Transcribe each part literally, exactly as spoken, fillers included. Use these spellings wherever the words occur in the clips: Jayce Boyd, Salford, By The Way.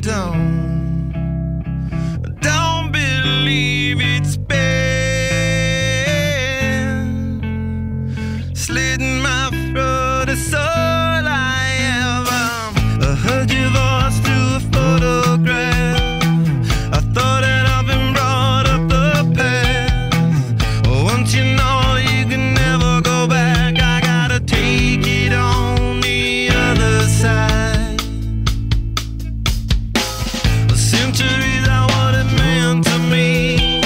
don't. Don't believe it's bad. Slit my throat, it's all I am. I heard your voice through a photograph. I thought that I've been brought up the path. Oh, won't you know? Centuries I what it meant to me.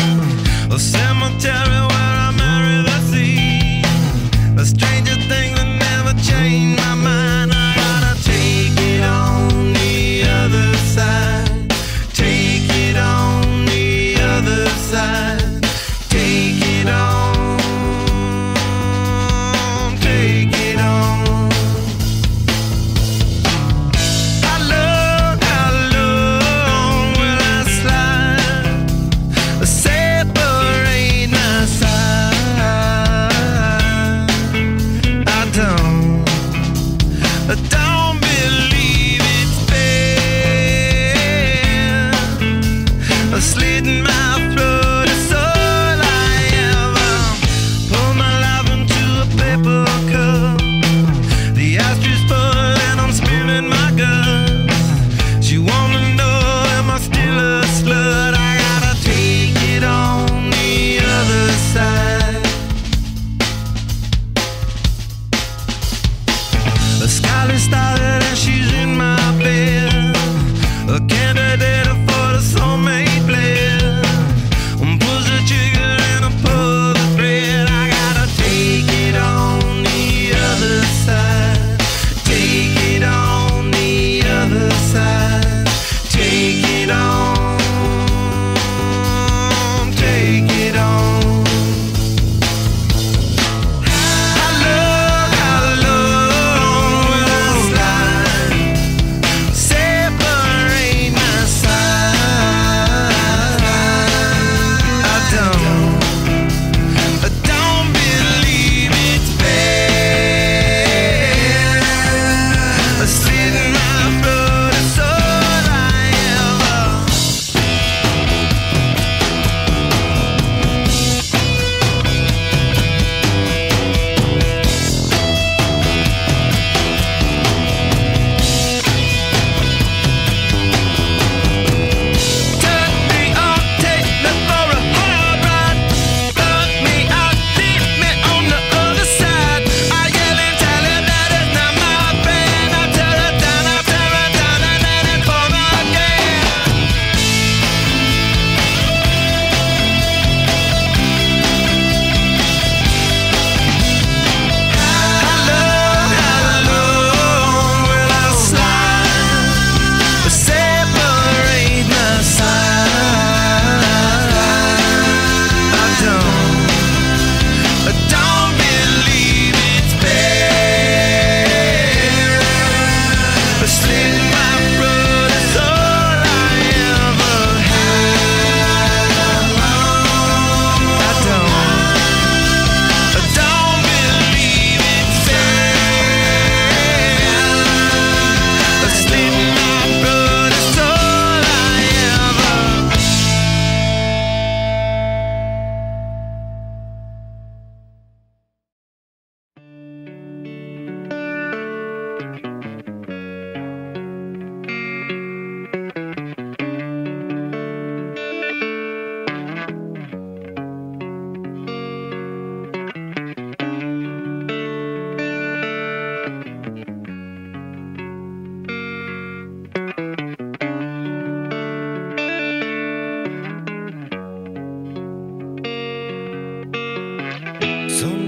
A cemetery where I marry the sea. A stranger thing that never changed my mind. I gotta take it on the other side. Take it on the other side. Take it on. Take it on. Slit my throat, it's all I am. Pull my life into a paper cup. The asterisk full and I'm spilling my guts. She wanna know, am I still a slut? I gotta take it on the other side. A skyline started and she's in my bed. A candidate for the soulmate.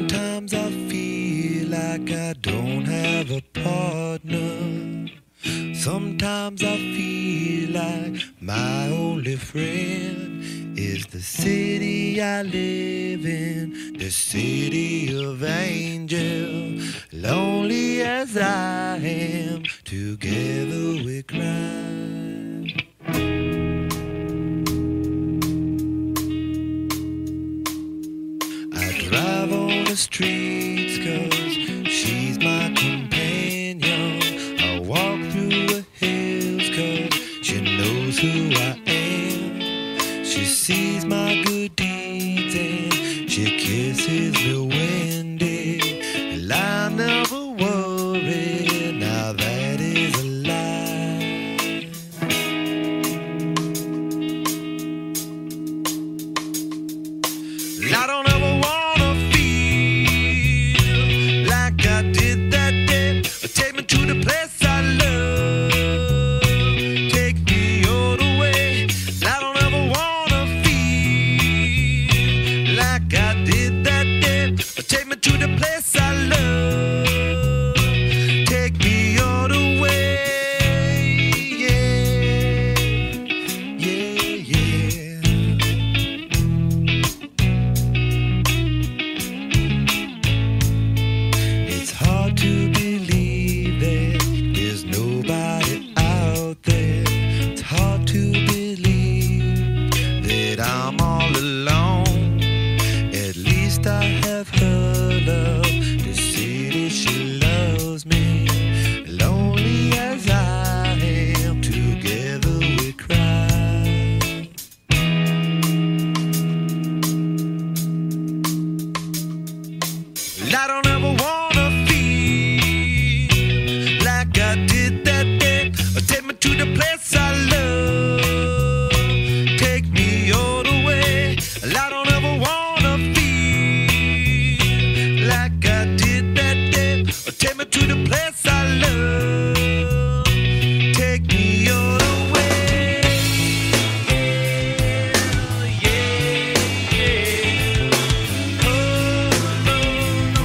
Sometimes I feel like I don't have a partner. Sometimes I feel like my only friend is the city I live in, the city of angels. Lonely as I am, together we cry. Streets, 'cause she's my companion. I walk through the hills, 'cause she knows. never worry. Now that is a lie. I don't ever wanna feel like I did that day. Take me to the place. I don't ever wanna feel like I did that day. Take me to the place I love. Take me all the way. I don't ever wanna feel like I did that day. Take me to the place I love. Take me all the way. Yeah, yeah, yeah. Oh, no.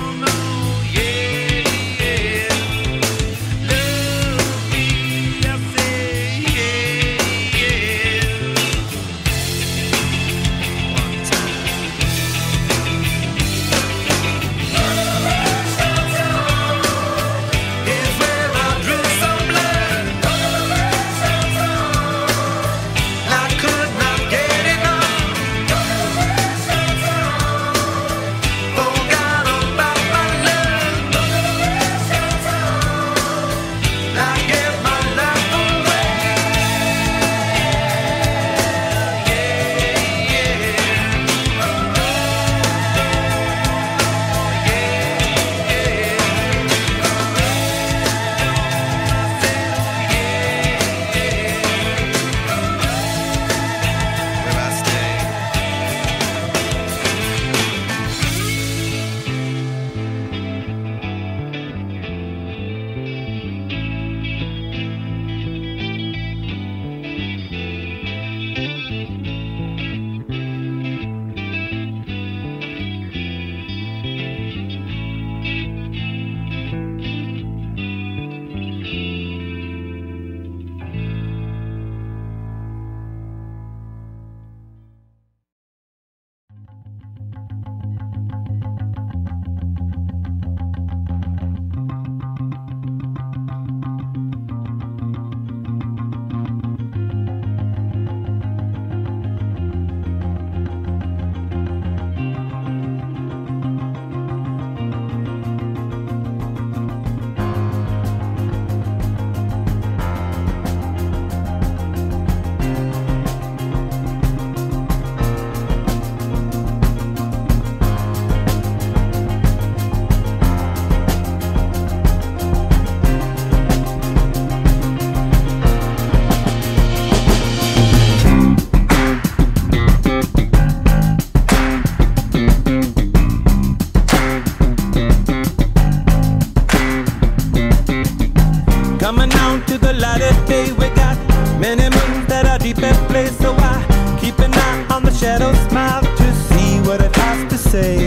Coming out to the light of day, we got many moons that are deep in place. So I keep an eye on the shadow's mouth to see what it has to say.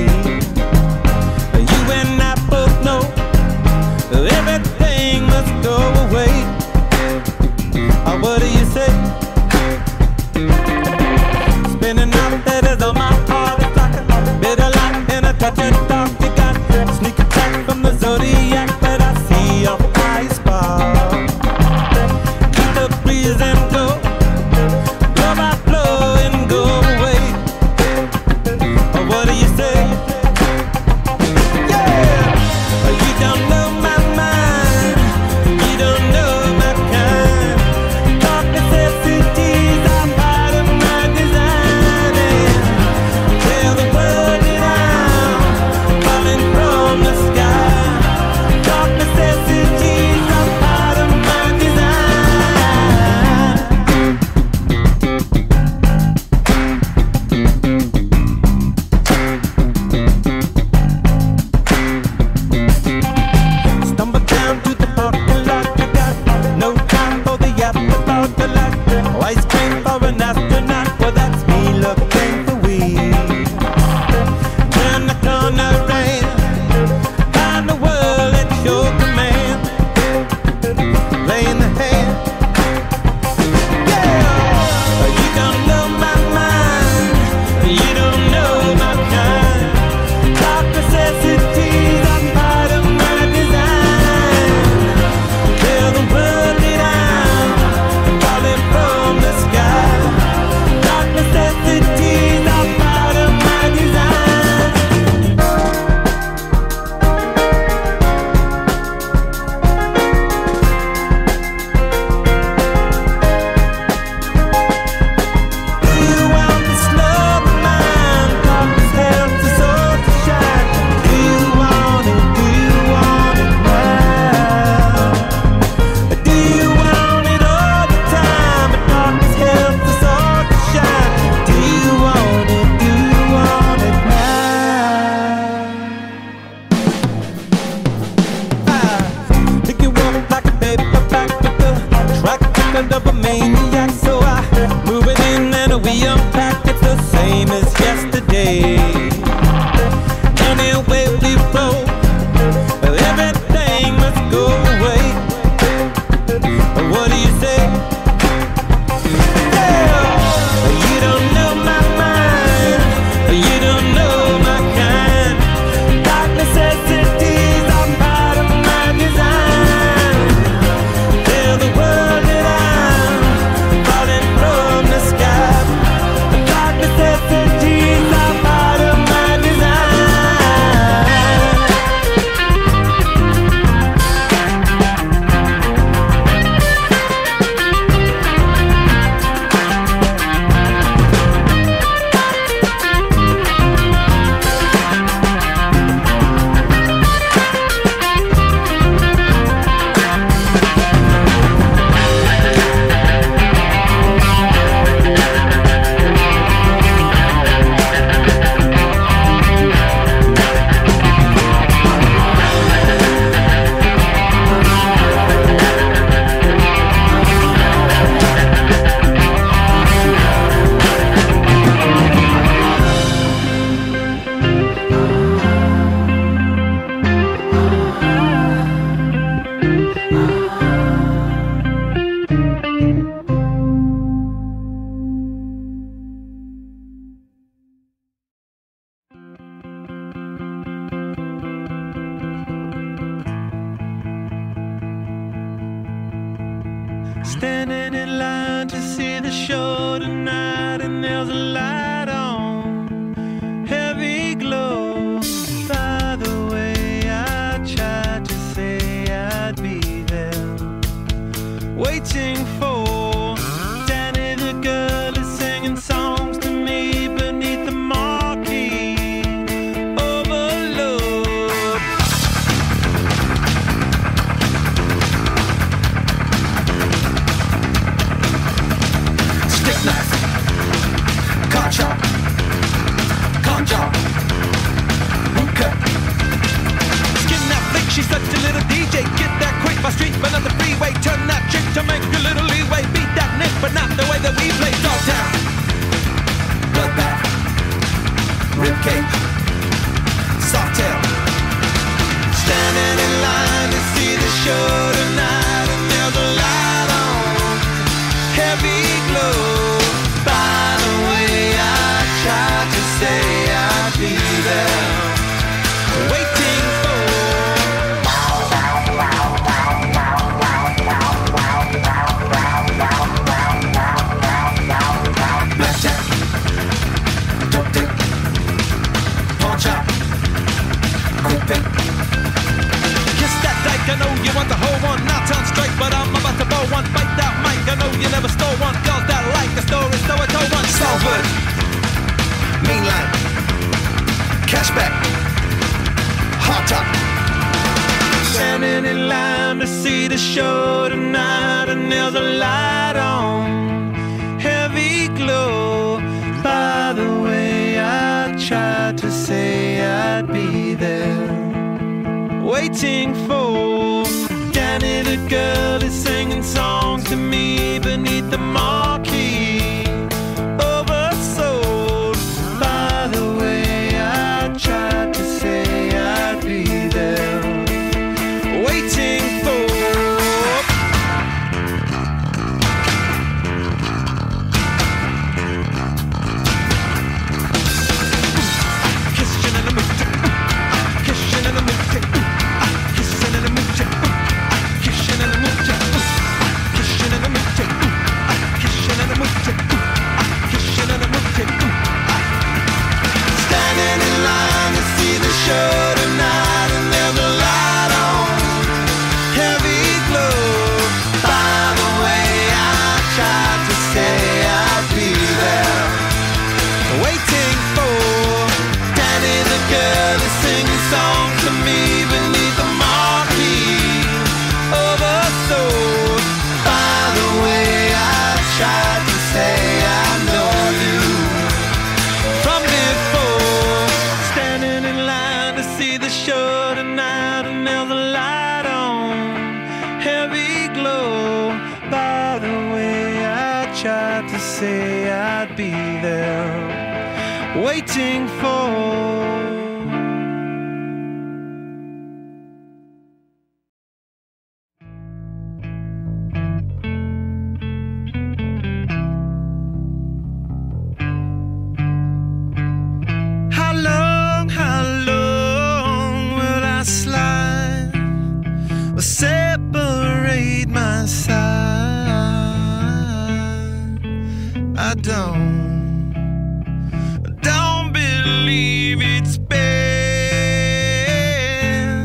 You and I both know everything must go away. Or what do you say? Spinning out that is on my heart. It's like a bit of light and a touch of dark. You got a sneak attack from the zodiac that I see off the high spot. Say, yeah, you don't know my mind. kind of a maniac, so I move it in and we unpack. It's the same as yesterday. Anyway we flow, well, everything must go away. What do you say? Girl, you don't know my mind, you don't know my kind. Dark necessities are part of my design. Tell the world that I'm falling from the sky. Dark necessities are part of my standing in line to see the show tonight, and there's a light on, heavy glow. By the way, I tried to say I'd be there, waiting for Danny the girl is singing songs to me beneath the marquee. Overload. Concha, concha, okay. Skin that flick, she's such a little D J. Get that quick by street, but not the freeway. Turn that trick to make a little leeway. Beat that nick, but not the way that we play. Dogtown, bloodbath, ribcage, sawtail. Standing in line to see the show tonight, and there's a light on, heavy glow. I know you want the whole one, not on straight, but I'm about to bow one. Bite that mic, I know you never stole one. Girls that like the story, so I told one. Salford, mainline, cashback, hot top. Standing in line to see the show tonight, and there's a light on, heavy glow. By the way, I tried to say I'd be there, waiting for Danny the girl is singing songs to me beneath the marquee. Oversold. By the way, I tried to say I'd be there, waiting for. say I'd be there waiting for. Separate my side. I don't, I don't believe it's been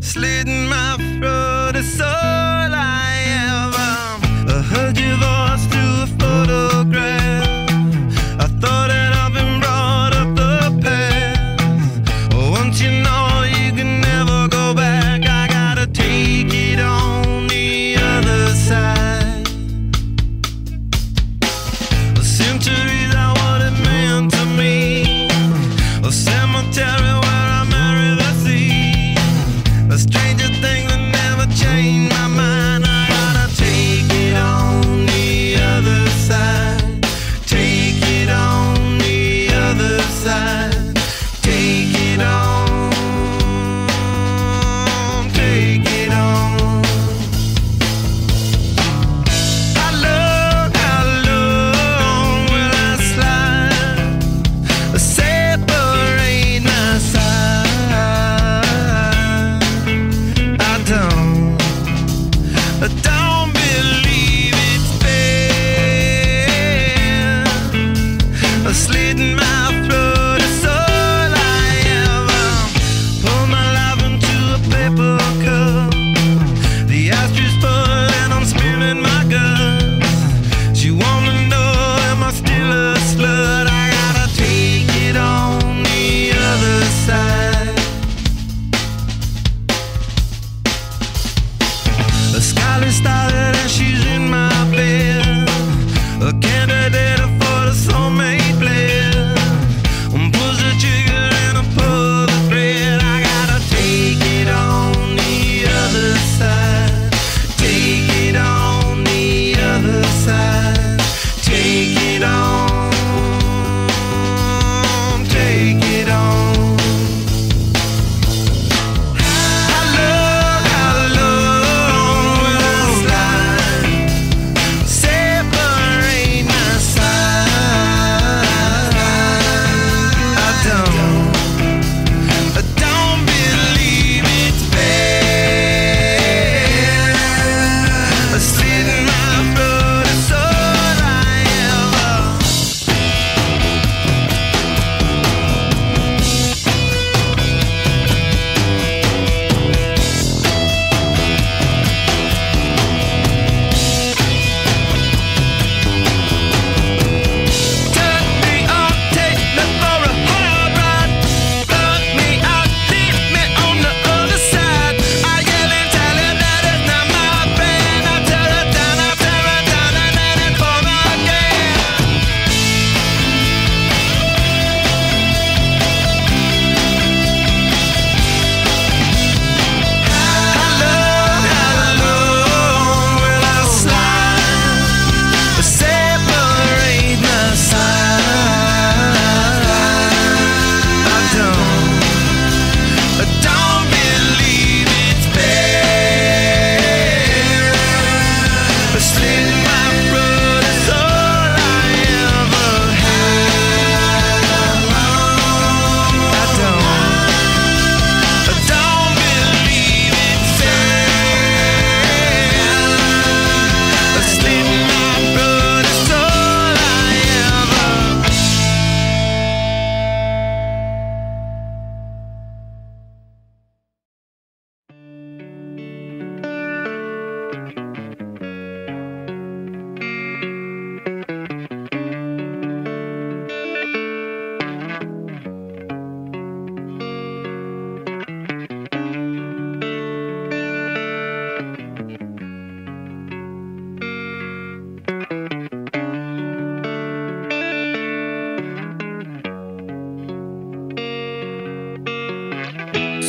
slitting my throat. It's all I am. I heard your voice through a photograph. I thought that I've been brought up the path. Oh, won't you know?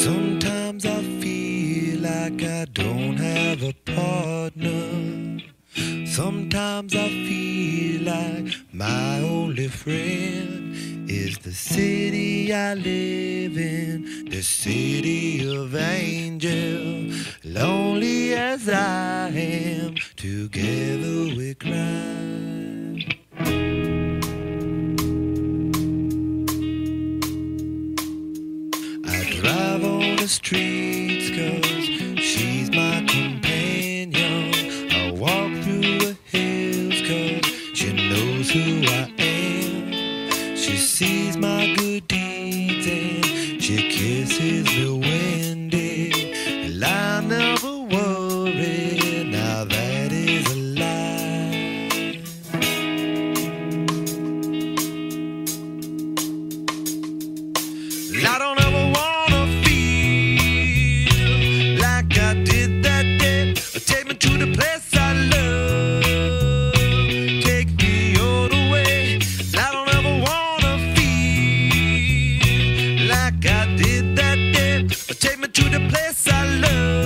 Sometimes I feel like I don't have a partner. Sometimes I feel like my only friend is the city I live in, the city of angels. Lonely as I am, together we cry. I drive on the streets 'cause she's my companion. I walk through the hills 'cause she knows who I am. She sees my good deeds and she kisses the wind. And I never worry, now that is a lie. I don't ever wanna feel like I did that day. Take me to the place I love, take me all the way. I don't ever wanna feel like I did that day. Take me to the place I love.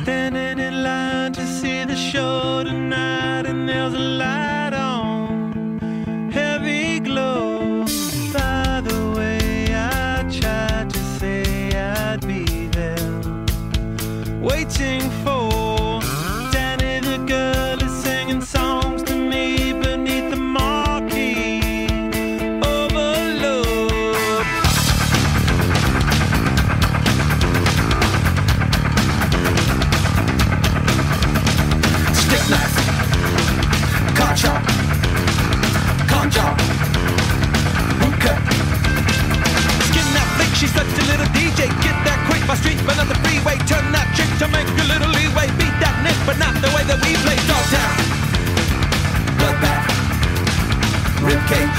Standing in line to see the show tonight, and there's a light on, heavy glow. By the way, I tried to say I'd be there, waiting for Danny the girl is singing songs to me beneath the marquee. Overload. Stick knife, car chop, con job, boot cut. Skin that flick, she's such a little D J. Get that quick, my street, but not the freeway. Turn that trick to make a little leeway. Beat that nick, but not the way that we play. Dogtown, bloodbath, ribcage,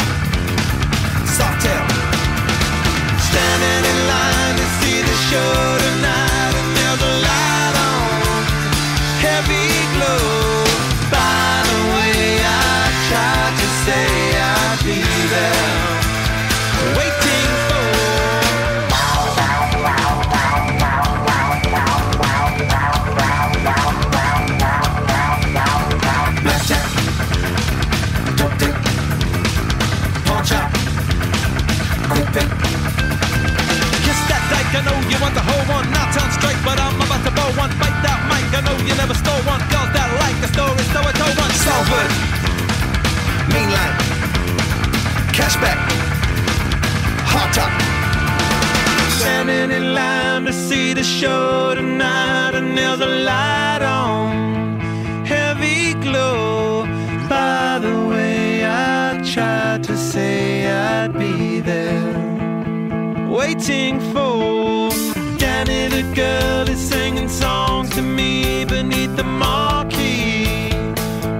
softtail. Standing in line to see the show tonight, and there's a light on, heavy glow. By the way, I tried to say I'd be there, waiting for. Kiss that dyke, I know you want the whole one. Not on strike, but I'm about to blow one. Bite that mic, I know you never stole one. Girls that like the story, so I told one. Salford, mainline, cashback, hot top. Standing in line to see the show tonight, and there's a light on, heavy glow. By the way, I tried to say I'd be there, waiting for Danny the girl is singing songs to me beneath the marquee.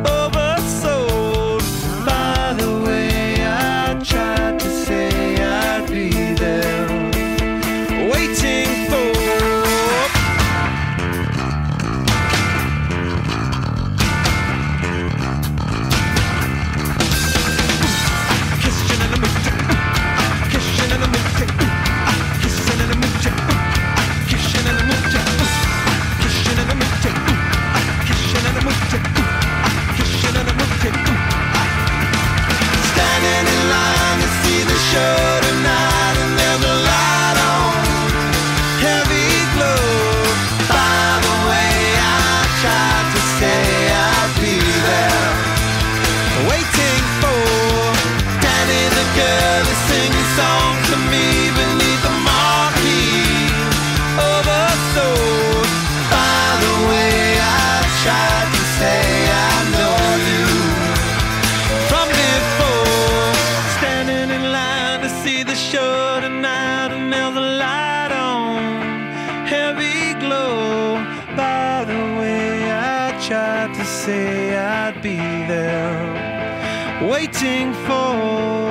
Oversold. By the way, I tried to say I'd be there, waiting for. Tried to say I'd be there, waiting for.